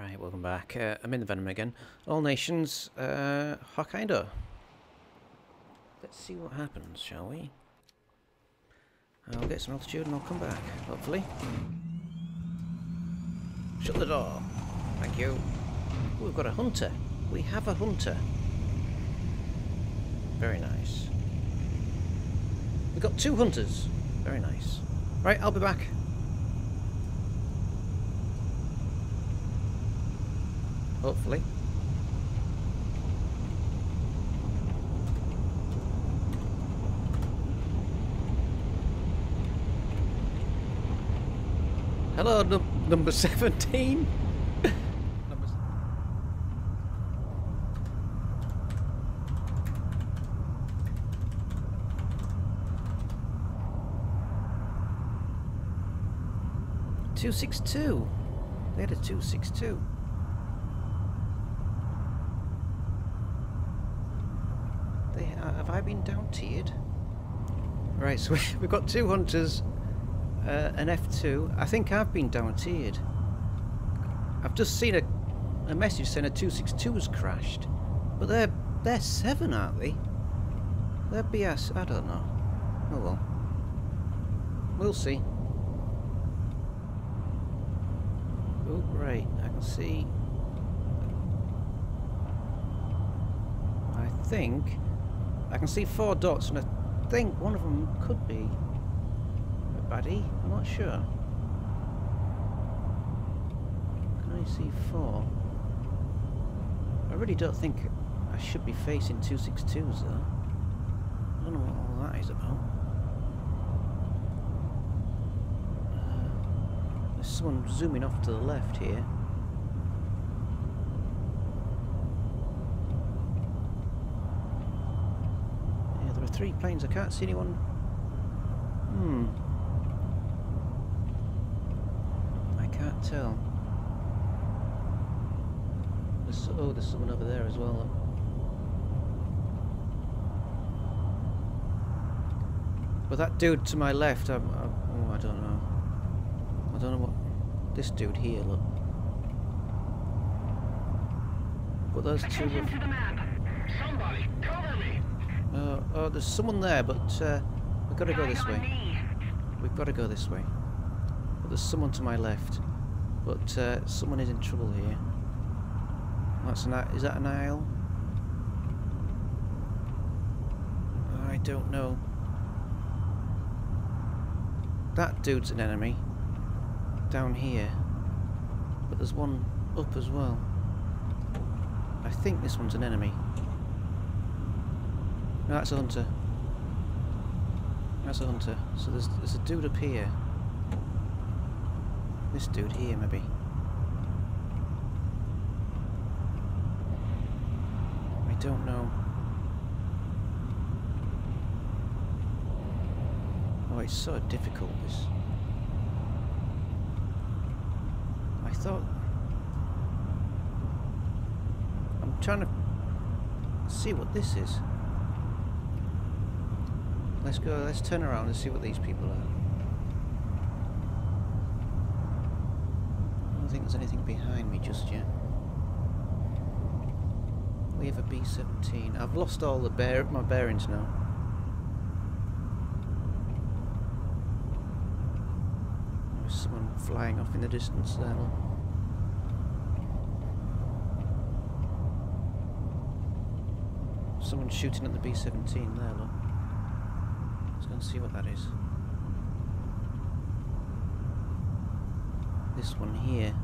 Alright, welcome back. I'm in the Venom again. All Nations, Hokkaido. Let's see what happens, shall we? I'll get some altitude and I'll come back, hopefully. Shut the door. Thank you. Ooh, we've got a hunter. We have a hunter. Very nice. We've got two hunters. Very nice. Right, I'll be back. Hopefully. Hello, number 17. Number 262. They had a 262. Have I been down-tiered? Right, so we've got two hunters, an F2. I think I've been down-tiered. I've just seen a message saying a 262's crashed. But they're seven, aren't they? They're BS. I don't know. Oh well. We'll see. Oh, right. I can see. I can see four dots, and I think one of them could be a baddie. I'm not sure. Can I see four? I really don't think I should be facing 262s, though. I don't know what all that is about. There's someone zooming off to the left here. Three planes, I can't see anyone. I can't tell. There's someone over there as well. But that dude to my left, I don't know. I don't know what this dude here, look. But those two. Somebody cover me. There's someone there, but we've got to go this way. We've got to go this way. But there's someone to my left. But someone is in trouble here. Is that an aisle? I don't know. That dude's an enemy. Down here. But there's one up as well. I think this one's an enemy. No, that's a hunter. That's a hunter. So there's a dude up here. This dude here, maybe. I don't know. Oh, it's so difficult, this. I thought... I'm trying to see what this is. Let's go, let's turn around and see what these people are. I don't think there's anything behind me just yet. We have a B-17. I've lost all the my bearings now. There's someone flying off in the distance there. Someone shooting at the B-17 there, look. Let's go and see what that is. This one here.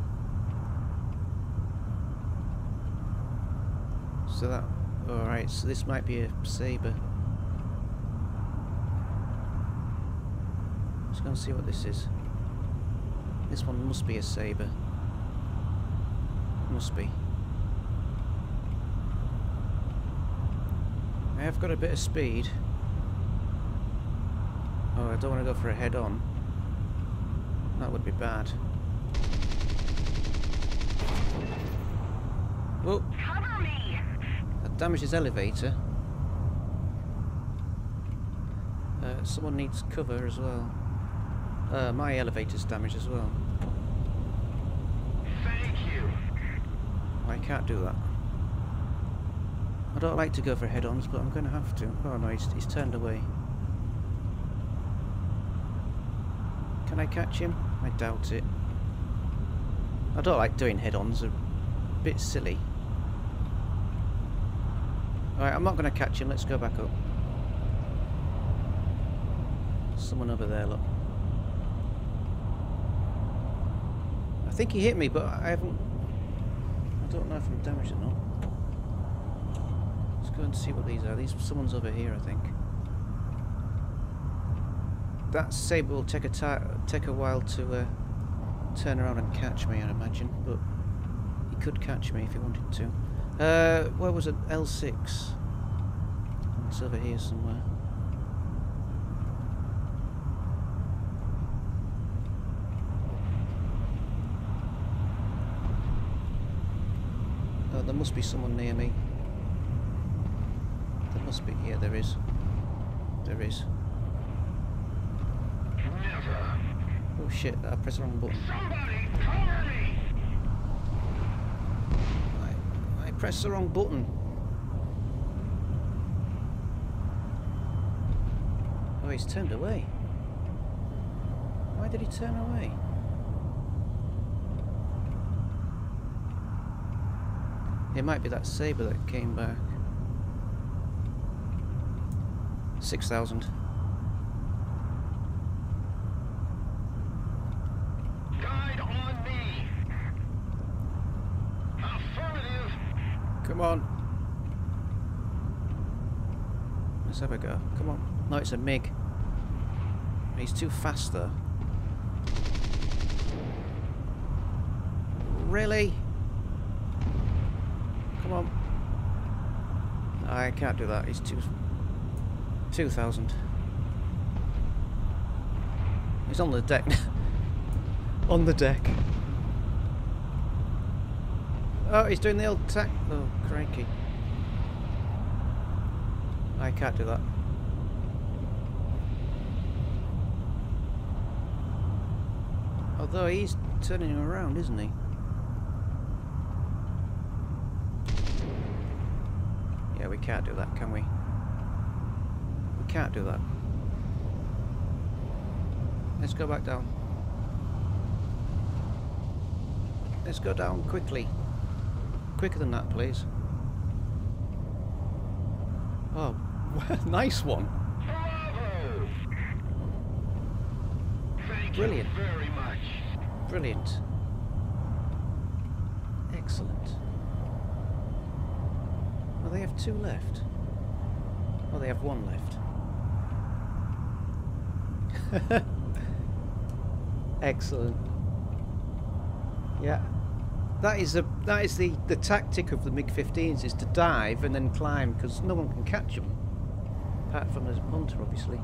So that... Alright, so this might be a Sabre. Let's go and see what this is. This one must be a Sabre. Must be. I have got a bit of speed. Oh, I don't want to go for a head-on. That would be bad. Whoa! Cover me. That damages elevator. Someone needs cover as well. My elevator's damaged as well. Thank you. I can't do that. I don't like to go for head-ons, but I'm going to have to. Oh no, he's turned away. Can I catch him? I doubt it. I don't like doing head-ons, they're a bit silly. Alright, I'm not going to catch him, let's go back up. Someone over there, look. I think he hit me, but I haven't... I don't know if I'm damaged or not. Let's go and see what these are. These, someone's over here, I think. That saber will take a while to turn around and catch me, I'd imagine, but he could catch me if he wanted to. Where was it? L6. It's over here somewhere. Oh, there must be someone near me. There must be. Yeah, there is. There is. Never. Oh shit, I pressed the wrong button. Somebody cover me! I pressed the wrong button. Oh, he's turned away. Why did he turn away? It might be that saber that came back. 6,000. Come on. Let's have a go. Come on. No, it's a MiG. He's too fast though. Really? Come on. No, I can't do that. He's too... 2,000. He's on the deck. On the deck. Oh, he's doing the old tack. Oh, crikey. I can't do that. Although he's turning him around, isn't he? Yeah, we can't do that, can we? We can't do that. Let's go back down. Let's go down quickly. Quicker than that, please. Oh, nice one. Bravo. Thank Brilliant. You very much. Brilliant. Excellent. Oh, they have two left. Oh, they have one left. Excellent. Yeah. That is the tactic of the MiG-15s, is to dive and then climb, because no one can catch them, apart from this punter, obviously.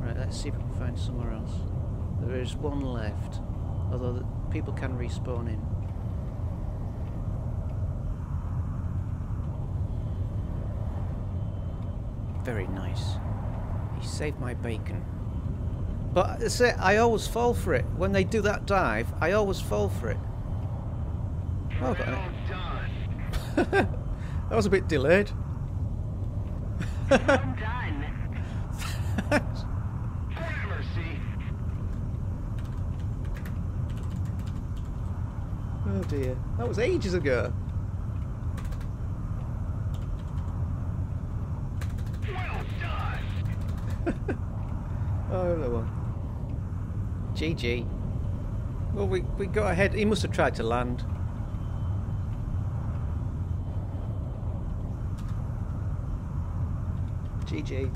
Right, let's see if we can find somewhere else. There is one left, although the people can respawn in. Very nice. He saved my bacon. But that's it, I always fall for it. When they do that dive, I always fall for it. Oh, got it. That was a bit delayed. I'm done. Thanks. Have mercy. Oh dear. That was ages ago. Well done. Oh, no one. GG. Well, we got ahead. He must have tried to land. GG.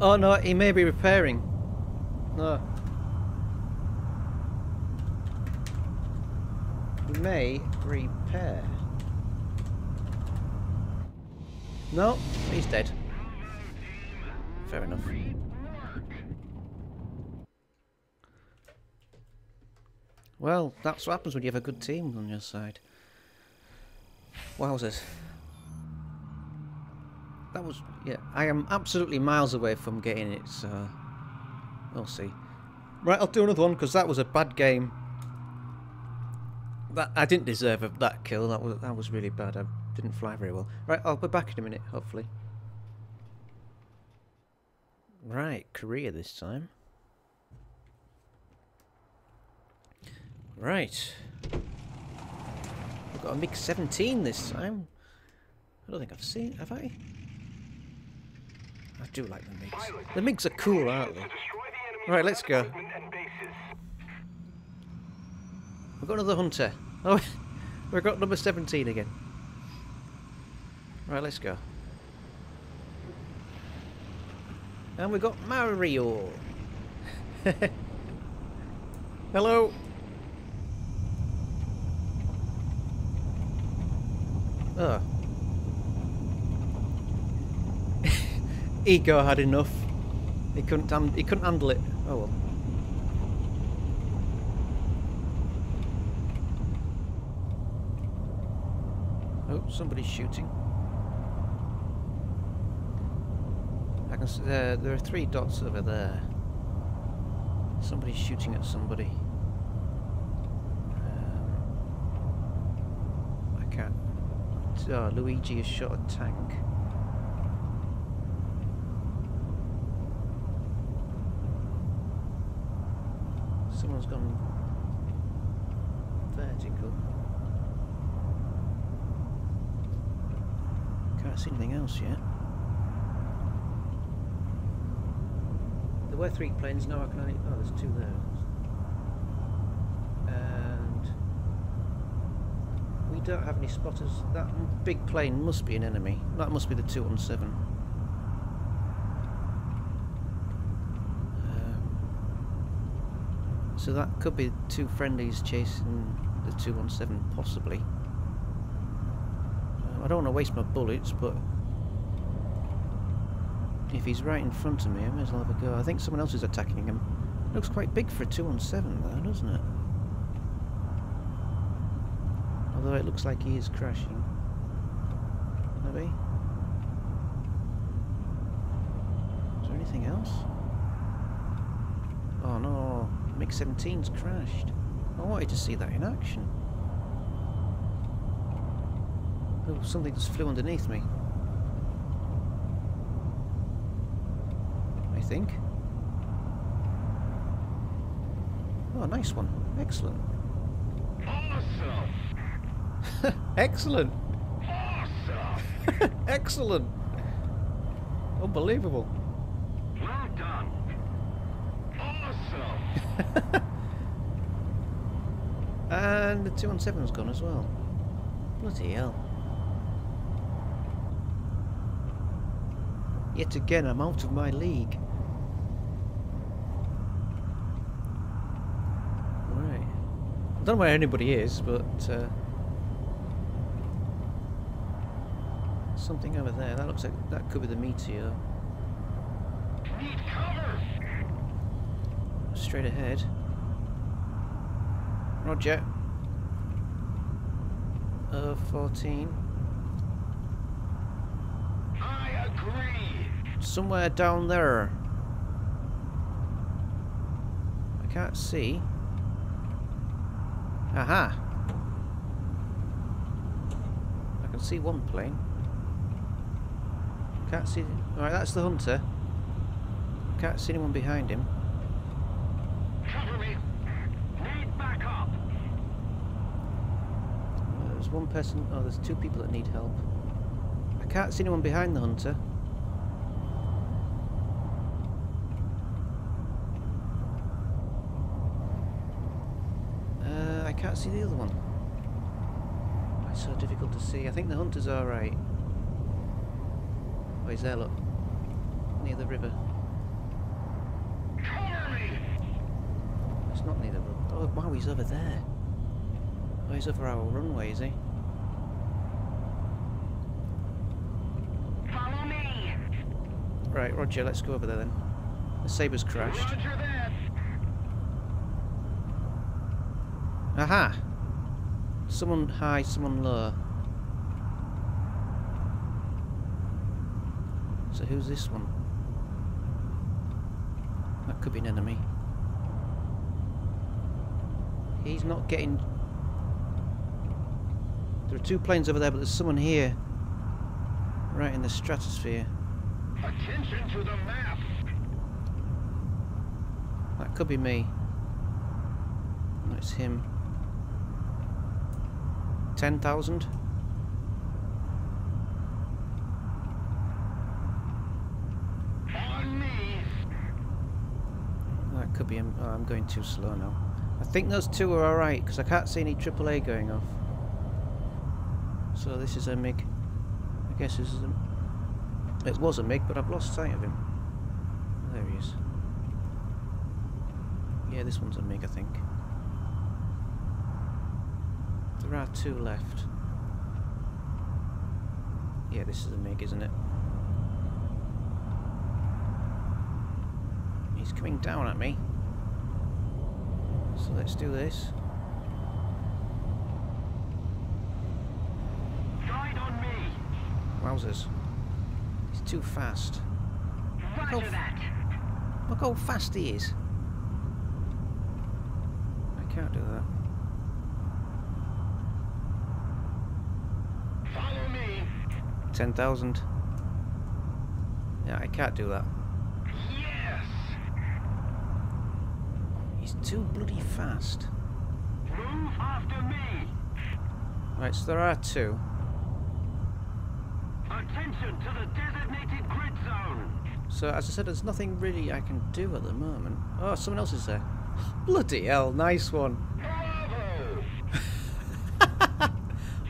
Oh no, he may be repairing. No. He may repair. No, he's dead. Fair enough. Well, that's what happens when you have a good team on your side. Wowzers. that was, yeah, I am absolutely miles away from getting it, so we'll see. Right, I'll do another one, because that was a bad game. That I didn't deserve that kill, that was really bad, I didn't fly very well. Right, I'll be back in a minute, hopefully. Right, Korea this time. Right. I've got a MiG-17 this time. I don't think I've seen it, have I? I do like the MiGs. The MiGs are cool, aren't they? Right, let's go. We've got another hunter. Oh, we've got number 17 again. Right, let's go. And we've got Mario. Hello. Oh. Ego had enough. He couldn't handle it. Oh well. Oh, somebody's shooting. I can see there are three dots over there. Somebody's shooting at somebody. I can't. Oh, Luigi has shot a tank. Someone's gone vertical. Can't see anything else yet. There were three planes, now I can only... Oh, there's two there. And... we don't have any spotters. That big plane must be an enemy. That must be the 217. So that could be two friendlies chasing the 217, possibly. I don't want to waste my bullets, but if he's right in front of me, I may as well have a go. I think someone else is attacking him. Looks quite big for a 217, though, doesn't it? Although it looks like he is crashing. Maybe. Is there anything else? Oh no. MiG-17's crashed. I wanted to see that in action. Oh, something just flew underneath me. I think. Oh, nice one. Excellent. Awesome. Excellent. Awesome. Excellent. Unbelievable. Well done. Awesome. And the 217's gone as well. Bloody hell. Yet again, I'm out of my league. Right. I don't know where anybody is, but... something over there. That looks like... that could be the meteor. Need cover! Straight ahead. Roger. 14. I agree. Somewhere down there. I can't see. Aha. I can see one plane. Can't see. Alright, that's the hunter. Can't see anyone behind him. One person, oh, there's two people that need help. I can't see anyone behind the hunter. I can't see the other one. It's so difficult to see. I think the hunter's alright. Oh, he's there, look. Near the river. It's not near the river. Oh, wow, he's over there. Oh, he's over our runway, is he? Right, Roger, let's go over there then. The Sabre's crashed. Aha! Someone high, someone low. So who's this one? That could be an enemy. He's not getting... There are two planes over there, but there's someone here. Right in the stratosphere. Attention to the map! That could be me. No, it's him. 10,000? On me! That could be him. Oh, I'm going too slow now. I think those two are alright, because I can't see any AAA going off. So this is a MiG. I guess this is a... It was a MiG, but I've lost sight of him. There he is. Yeah, this one's a MiG, I think. There are two left. Yeah, this is a MiG, isn't it? He's coming down at me. So let's do this. Guide on me. Wowzers. He's too fast. Roger that. Look how fast he is. I can't do that. Follow me. 10,000. Yeah, I can't do that. He's too bloody fast. Move after me. Right, so there are two. Attention to the designated grid zone. So as I said, there's nothing really I can do at the moment. Oh, someone else is there. Bloody hell, nice one. Bravo.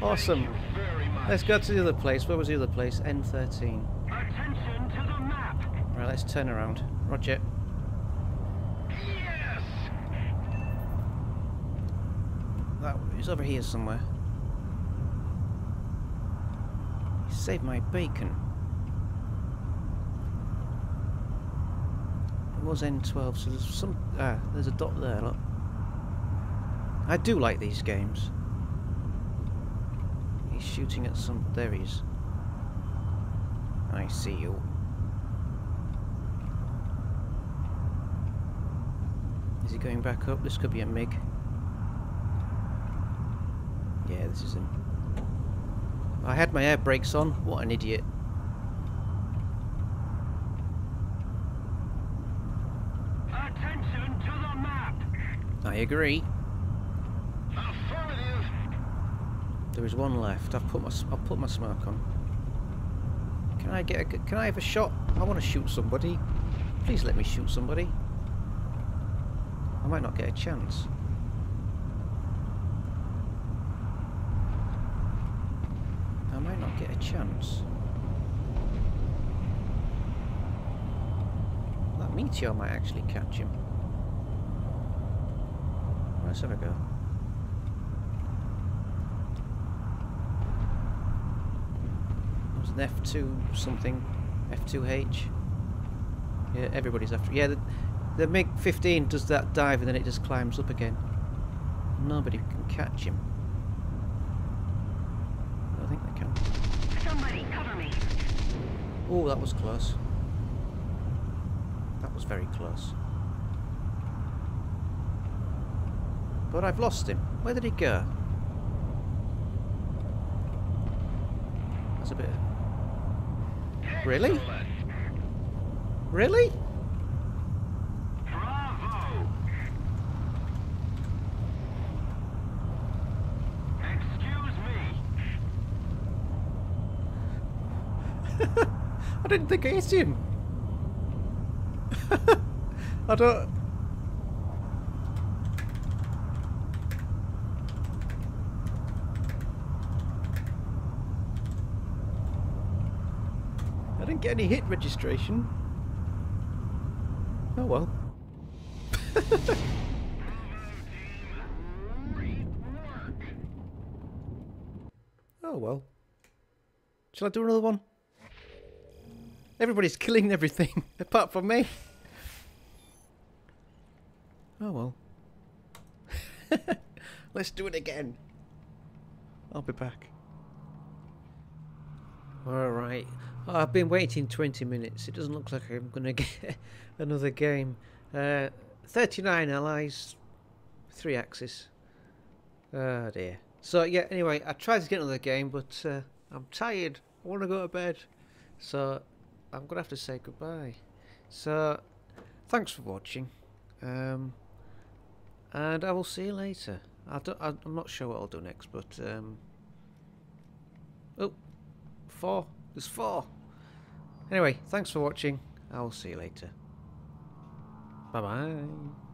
Awesome. Thank you very much. Let's go to the other place. Where was the other place? N13. Attention to the map. Right, let's turn around. Roger. He's over here somewhere. He saved my bacon. It was N12, so there's some... Ah, there's a dot there, look. I do like these games. He's shooting at some... There he is. I see you. Is he going back up? This could be a MiG. Yeah, this is him. I had my air brakes on. What an idiot. Attention to the map. I agree. Affirmative. There is one left. I'll put my smoke on. Can I get a... Can I have a shot? I want to shoot somebody. Please let me shoot somebody. I might not get a chance. That meteor might actually catch him. Let's have a go. There's an F2 something, F2H. Yeah, everybody's after. Yeah, the MiG-15 does that dive and then it just climbs up again. Nobody can catch him. I think they can. Somebody cover me. Oh, that was close. That was very close. But I've lost him. Where did he go? That's a bit... Really? Really? Bravo! I didn't think I hit him. I don't... I didn't get any hit registration. Oh well. Oh well. Shall I do another one? Everybody's killing everything, apart from me. Oh well. Let's do it again. I'll be back. Alright. I've been waiting 20 minutes. It doesn't look like I'm going to get another game. 39 allies, 3 axis. Oh dear. So yeah, anyway, I tried to get another game, but I'm tired. I want to go to bed. So I'm going to have to say goodbye. So thanks for watching. And I will see you later. I'm not sure what I'll do next, but... oh, 4. There's 4. Anyway, thanks for watching. I will see you later. Bye-bye.